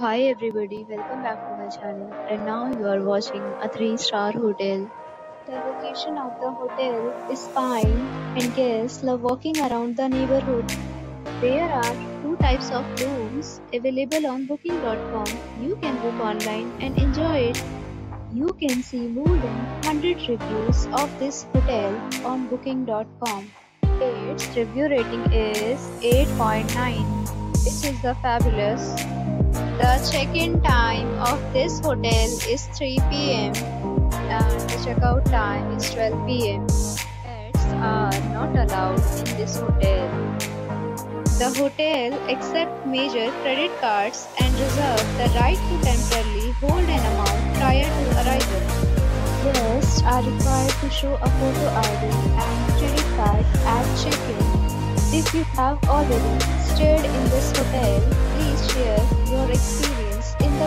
Hi everybody, welcome back to my channel. And now you are watching a 3-star hotel. The location of the hotel is fine and guests love walking around the neighborhood. There are two types of rooms available on booking.com. You can book online and enjoy it. You can see more than 100 reviews of this hotel on booking.com. Its review rating is 8.9, which is the fabulous. The check-in time of this hotel is 3 p.m. and the check-out time is 12 p.m. Pets are not allowed in this hotel. The hotel accepts major credit cards and reserves the right to temporarily hold an amount prior to arrival. Guests are required to show a photo ID and credit card at check-in. If you have already stayed in this hotel, please share your experience in the